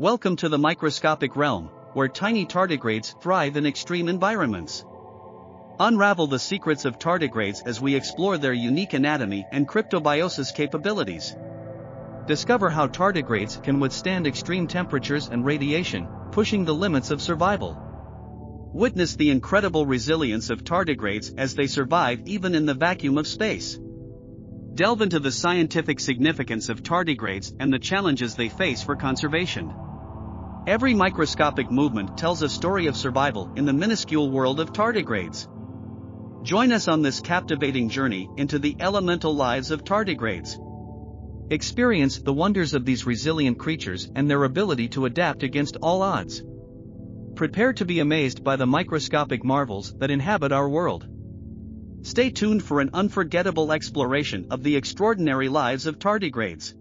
Welcome to the microscopic realm, where tiny tardigrades thrive in extreme environments. Unravel the secrets of tardigrades as we explore their unique anatomy and cryptobiosis capabilities. Discover how tardigrades can withstand extreme temperatures and radiation, pushing the limits of survival. Witness the incredible resilience of tardigrades as they survive even in the vacuum of space. Delve into the scientific significance of tardigrades and the challenges they face for conservation. Every microscopic movement tells a story of survival in the minuscule world of tardigrades. Join us on this captivating journey into the elemental lives of tardigrades. Experience the wonders of these resilient creatures and their ability to adapt against all odds. Prepare to be amazed by the microscopic marvels that inhabit our world. Stay tuned for an unforgettable exploration of the extraordinary lives of tardigrades.